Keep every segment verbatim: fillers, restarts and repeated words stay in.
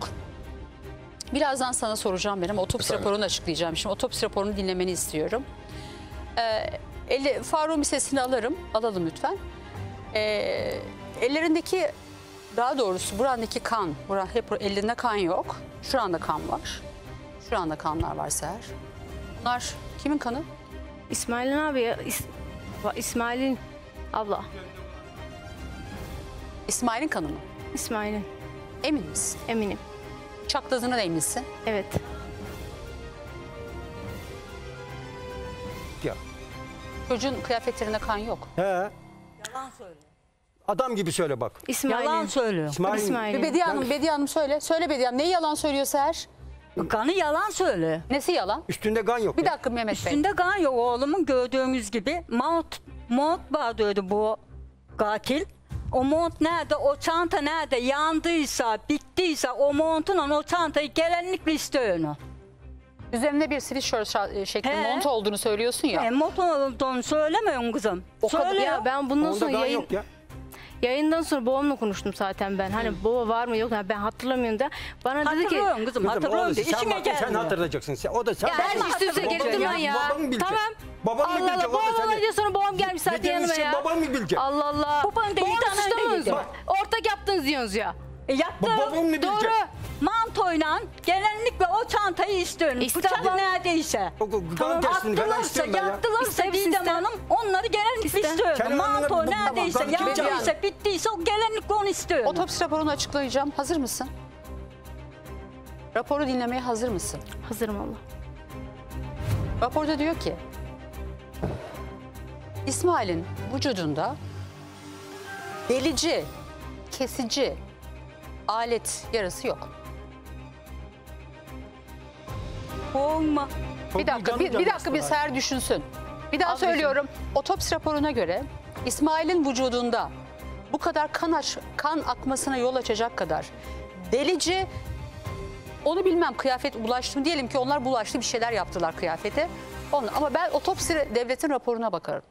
Faruk, birazdan sana soracağım benim. Otopsi Efendim? raporunu açıklayacağım. Şimdi otopsi raporunu dinlemeni istiyorum. Ee, Faruk'un bir sesini alırım. Alalım lütfen. Ee, ellerindeki, daha doğrusu burandaki kan, buran, hep ellerinde kan yok. Şuranda kan var. Şuranda kanlar var Seher. Bunlar kimin kanı? İsmail'in abi. İs, İsmail'in abla. İsmail'in kanı mı? İsmail'in. Emin misin? Eminim. Çaktığına da eminsin? Evet. Ya. Çocuğun kıyafetlerinde kan yok. He. Yalan söyle. Adam gibi söyle bak. İsmail'in. Yalan söylüyor. İsmail'in. İsmail'in. Bediye Hanım, Bediye Hanım söyle. Söyle Bediye Hanım. Neyi yalan söylüyor Seher? Kanı yalan söyle. Nesi yalan? Üstünde kan yok. Bir dakika Mehmet Bey. Üstünde kan yok oğlumun, gördüğümüz gibi. Mont, mont bağırıyordu bu katil. O mont nerede, o çanta nerede, yandıysa, bittiyse o montunla o çantayı gelenlikle istiyor onu. Üzerinde bir sweatshirt şeklinde He. mont olduğunu söylüyorsun ya. E, mont olduğunu söylemiyorsun kızım. O söyle ya. Ben bundan Onda sonra yayın... Yayından sonra babamla konuştum zaten ben. Hani hmm. baba var mı yok mu yani ben hatırlamıyorum da. Bana dedi ki kızım hatırlıyorum. İçime geldi. Sen hatırlayacaksın. Sen, o da sen. Ya ben üstü üste getirme ya. Babam bilecek. Tamam. Babam mı bilecek? Babam mı bilecek? Sonra babam gelmiş zaten yanıma ya. Babam mı bilecek? Allah Allah. Babanı da iyi tanıdınız. Ortak yaptınız diyorsunuz ya. E yaptım. Babam mı bilecek? Doğru. Mantoyla gelenlikle o çantayı istiyorum. Bıçak neredeyse. Tamam. Attılarsa, yaptılarsa Didem Hanım onları gelenlikle istiyorum. Manto neredeyse, yandıysa, bittiyse o gelenlikle onu istiyorum. Otopsi raporunu açıklayacağım. Hazır mısın? Raporu dinlemeye hazır mısın? Hazırım Allah. Raporda diyor ki İsmail'in vücudunda delici, kesici alet yarası yok. Olma. Bir dakika, bir, bir dakika bir Seher düşünsün. Bir daha Ablacığım. söylüyorum. Otopsi raporuna göre İsmail'in vücudunda bu kadar kan, aç, kan akmasına yol açacak kadar delici, onu bilmem kıyafet bulaştı mı, diyelim ki onlar bulaştı bir şeyler yaptılar kıyafete. Onu, ama ben otopsi devletin raporuna bakarım.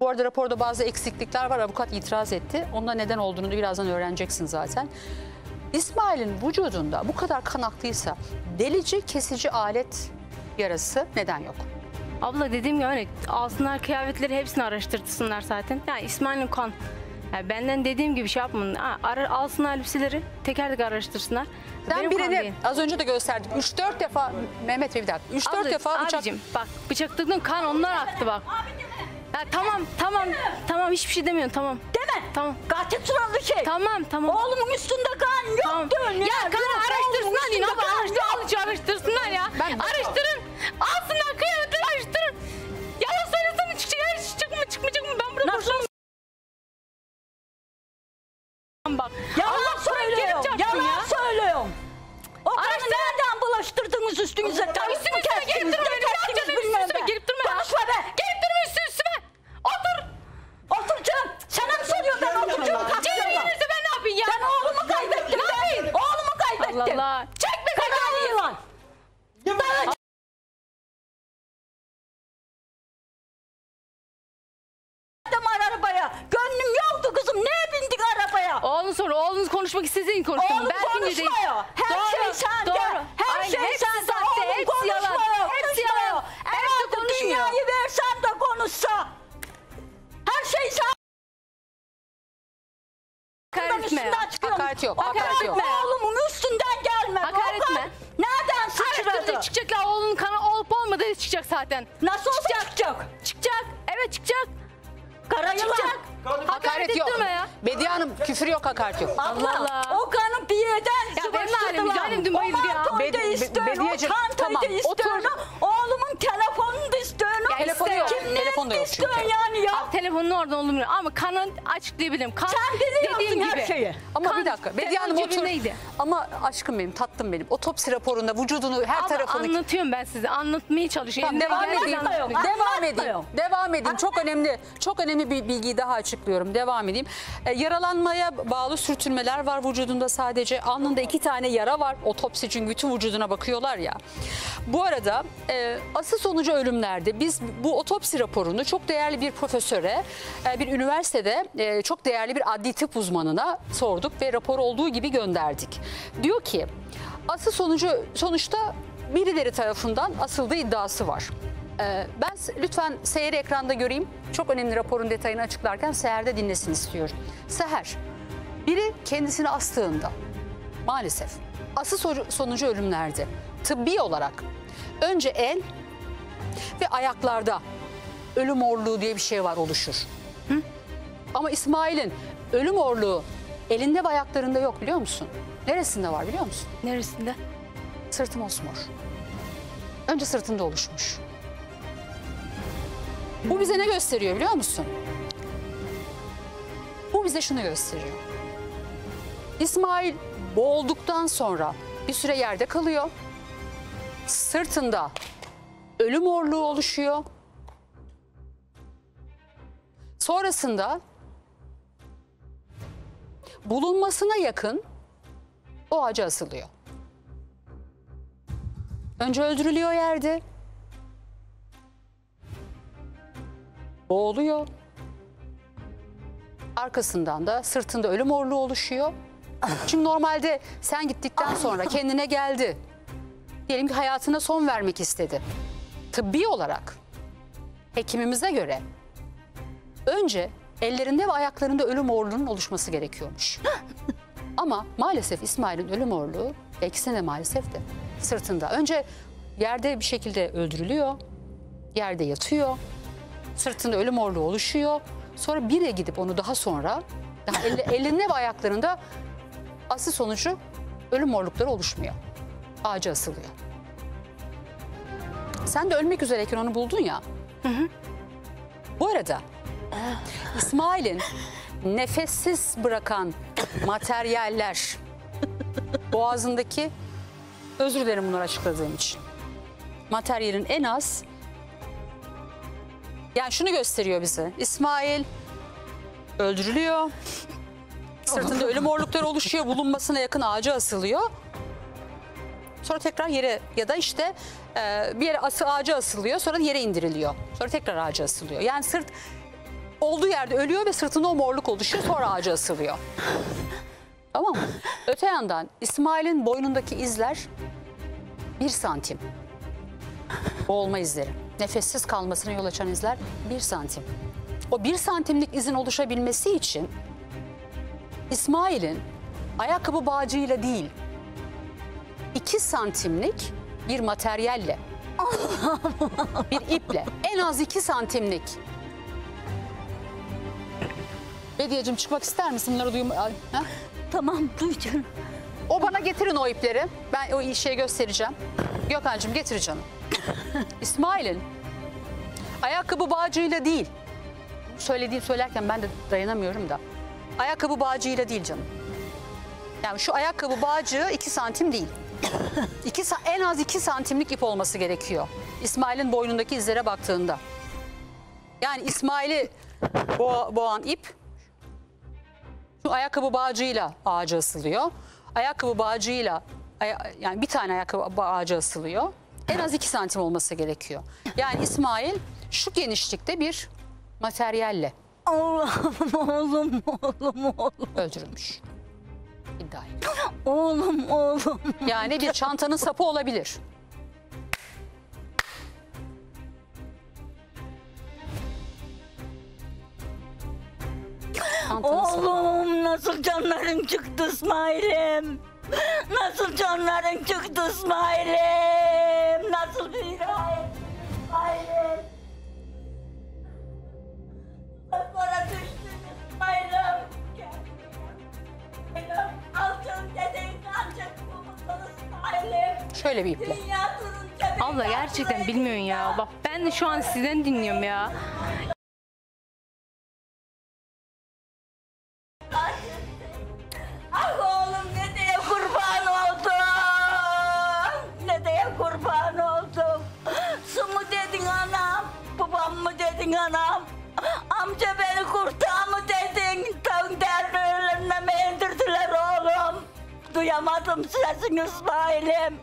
Bu arada raporda bazı eksiklikler var. Avukat itiraz etti. Onda neden olduğunu da birazdan öğreneceksin zaten. İsmail'in vücudunda bu kadar kan aktıysa delici, kesici alet yarası neden yok? Abla dediğim gibi hani alsınlar kıyafetleri, hepsini araştırsınlar zaten. Yani İsmail'in kan. Yani benden dediğim gibi şey yapmayın. Ara, alsınlar elbiseleri, teker teker araştırsınlar. Ben birini az önce de gösterdim. üç dört defa Mehmet Bey bir dakika. üç dört defa bıçak. Abicim bak bıçaklıktan kan onlar aktı bak. Ha, tamam, tamam, tamam hiçbir şey demiyorum, tamam. Deme. Tamam. Katil suralı şey. Tamam, tamam. Oğlumun üstünde kan yok tamam. dön. Ya, ya kan araştırsınlar yine abi, araştır, araştırsınlar ya. Ben araştırın, alsınlar kıyafetleri araştırın. Yalan söylesene çıkacak mı, çıkmayacak mı? Ben burada boşuna... Bak. Yalan, yalan söylüyorum, yalan ya. söylüyorum. O kanı nereden bulaştırdınız üstünüze? Tam üstünüze gelip durma benim, ne yapacağım benim üstüme gelip durma ya. Konuşma be. Gelip durma üstüme. Otur! Otur canım! Sana mı soruyorum ben oturacağım? Cemil yerinize ben ne yapayım ya? Ben oğlumu kaybettim. Ne yapayım? Oğlumu kaybettim. Allah Allah. Çekme kadar yılan. Yılan. Adam arabaya. Gönlüm yoktu kızım. Neye bindik arabaya? Oğlun soru. Oğlunuz konuşmak istediğin konuştum. Oğlum ben konuşmuyor. Her doğru, şey sende. Doğru. Her Aynı, şey hepsi sende. Oğlum hepsi konuşmuyor. Yalan. Hepsi yalan. Eğer konuşmuyor. Dünyayı versem de konuşsa. Her şey sağ... Hakaret etme. Hakaret yok. Hakaret yok. Oğlumun üstünden gelme. Hakaret etme. Nereden sıçradı? Çıkacaklar. Oğlunun kanı olup olmadığı çıkacak zaten. Nasıl çıkacak? Çıkacak. Çıkacak. Evet çıkacak. Kara çıkacak. Hakaret, hakaret yok. Ya. Bediye Hanım küfür yok, hakaret yok. Allah Allah. O kanı bir yerden sıvıştırdılar. O mantonu da istiyordu. O çantayı da istiyordu. Oğlumun telefonunu da istiyordu. Telefonu yok. Telefonu da yok çünkü. Yani ya. Abi, telefonunu oradan olduğunu bilmiyorum ama kanı açıklayabilirim. Kan, dediğim gibi. Her şeyi. Ama kan, bir dakika. Bediye Hanım otur. Neydi? Ama aşkım benim, tatlım benim. Otopsi raporunda vücudunu her tarafını... Anlatıyorum ben size. Anlatmaya çalışıyorum. Devam edeyim. Devam edeyim. Devam edeyim. Çok önemli. Çok önemli bir bilgiyi daha açıklıyorum. Devam edeyim. E, yaralanmaya bağlı sürtünmeler var vücudunda sadece. Alnında iki tane yara var. Otopsi çünkü bütün vücuduna bakıyorlar ya. Bu arada e, asıl sonucu ölümlerde. Biz bu otopsi raporunu çok değerli bir profesöre, e, bir üniversitede e, çok değerli bir adli tıp uzmanına sorduk. yazdık ve rapor olduğu gibi gönderdik. Diyor ki asıl sonucu sonuçta birileri tarafından asıldığı iddiası var. Ee, ben lütfen Seher'i ekranda göreyim. Çok önemli raporun detayını açıklarken Seher'de dinlesin istiyorum. Seher, biri kendisini astığında maalesef asıl sonucu ölümlerdi. Tıbbi olarak önce el ve ayaklarda ölüm orluğu diye bir şey var, oluşur. Hı? Ama İsmail'in ölüm orluğu elinde ve ayaklarında yok, biliyor musun? Neresinde var biliyor musun? Neresinde? Sırtı mosmor. Önce sırtında oluşmuş. Bu bize ne gösteriyor biliyor musun? Bu bize şunu gösteriyor. İsmail boğulduktan sonra bir süre yerde kalıyor. Sırtında ölüm orluğu oluşuyor. Sonrasında bulunmasına yakın o ağaca asılıyor. Önce öldürülüyor yerde. Boğuluyor. Arkasından da sırtında ölüm orluğu oluşuyor. Çünkü normalde sen gittikten sonra kendine geldi. Diyelim ki hayatına son vermek istedi. Tıbbi olarak hekimimize göre önce ellerinde ve ayaklarında ölüm orluğunun oluşması gerekiyormuş. Ama maalesef İsmail'in ölüm orluğu, ikisine de maalesef de sırtında. Önce yerde bir şekilde öldürülüyor, yerde yatıyor, sırtında ölüm orluğu oluşuyor. Sonra bire gidip onu daha sonra daha elle, elinde ve ayaklarında asıl sonucu ölüm orlukları oluşmuyor. Ağaca asılıyor. Sen de ölmek üzereyken onu buldun ya. Hı hı. Bu arada İsmail'in nefessiz bırakan materyaller boğazındaki, özür dilerim bunları açıkladığım için, materyalin en az, yani şunu gösteriyor bize. İsmail öldürülüyor. Sırtında ölüm orlukları oluşuyor. Bulunmasına yakın ağaca asılıyor. Sonra tekrar yere ya da işte e, bir yere as ağaca asılıyor. Sonra yere indiriliyor. Sonra tekrar ağaca asılıyor. Yani sırt olduğu yerde ölüyor ve sırtında o morluk oluşuyor. Sonra ağaca asılıyor. Tamam mı? Öte yandan İsmail'in boynundaki izler bir santim. Boğulma izleri. Nefessiz kalmasına yol açan izler bir santim. O bir santimlik izin oluşabilmesi için İsmail'in ayakkabı bağcığıyla değil, iki santimlik bir materyalle, bir iple, en az iki santimlik. Bediye'cim çıkmak ister misin? Bunları duyum. Ha? Tamam, duyacağım. O bana getirin o ipleri. Ben o şeyi göstereceğim. Gökhan'cığım getir canım. İsmail'in ayakkabı bağcığıyla değil, söylediğim söylerken ben de dayanamıyorum da, ayakkabı bağcığıyla değil canım. Yani şu ayakkabı bağcığı iki santim değil. iki, en az iki santimlik ip olması gerekiyor. İsmail'in boynundaki izlere baktığında. Yani İsmail'i bo boğan ip şu ayakkabı bağcığıyla ağaca asılıyor. Ayakkabı bağcığıyla, yani bir tane ayakkabı ağaca asılıyor. En az iki santim olması gerekiyor. Yani İsmail şu genişlikte bir materyalle. Allah'ım oğlum oğlum oğlum. Öldürülmüş. İddia ediyor. Oğlum oğlum. Yani bir çantanın sapı olabilir. Çantanın oğlum sapı. Nasıl canların çıktı İsmail'im? Nasıl canların çıktı İsmail'im? Nasıl bir İsmail'im? İsmail'im. Bana düştün İsmail'im. İsmail'im. Altın dedeğin ancak bulundun İsmail'im. Şöyle bir iple. Abla gerçekten bilmiyorsun ya. Bak ben de şu an sizden dinliyorum ya. Anam, amca beni kurtar mı dedin? Tam derneğlerine mi indirdiler oğlum? Duyamadım sesini İsmail'im.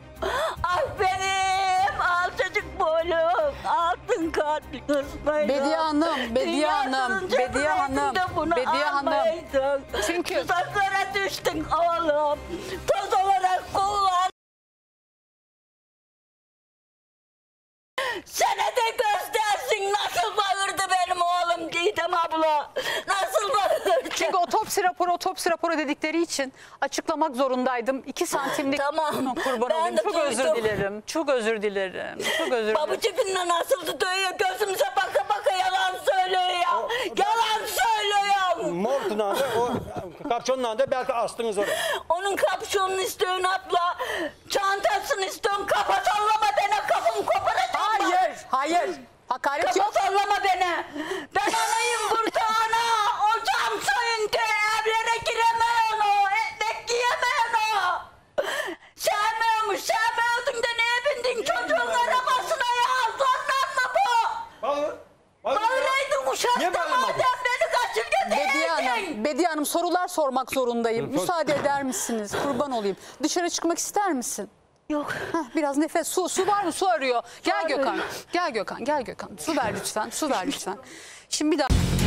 Ah benim, alçacık boyluk, altın kalpli kız böyle. Bediye Hanım, Bediye Hanım, Bediye Hanım, Bediye Hanım. Çünkü tuzaklara düştün oğlum, toz olarak kullan. Sene de göstersin nasıl bağırdı benim oğlum Didem abla, nasıl bağırdı. Çünkü otopsi raporu, otopsi raporu dedikleri için açıklamak zorundaydım. İki santimlik tamam. kurban ben olayım. Çok özür, çok özür dilerim, çok özür dilerim, çok özür dilerim. Babacığımla nasıl tutuyor, gözümüze baka baka yalan söylüyor ya, o, yalan söylüyor. Mortun adı, o kapşonun adı belki astınız oraya. Onun kapşonunu istiyorsun abla, çantasını istiyorsun, kafa sallama dene, kafamı koparacağım. Hayır, hayır. Hakaret Kafa yok. Sallama beni. Ben anayım burada ana. Ocağım soyundu. Evlere giremeyen o. Ekmek giyemeyen o. Sevmiyormuş. Sevmiyordun da neye bindin? Çocuğun arabasına ya. Zorlan mı bu? Bağırıydın uşakta madem beni kaçırdı değildin. Bediye Hanım, Bediye Hanım sorular sormak zorundayım. Müsaade eder misiniz? Kurban olayım. Dışarı çıkmak ister misin? Yok. Heh, biraz nefes. Su, su var mı? Su arıyor. Gel Gökhan. Gel Gökhan. Gel Gökhan. Su ver lütfen. Su ver lütfen. Şimdi bir daha.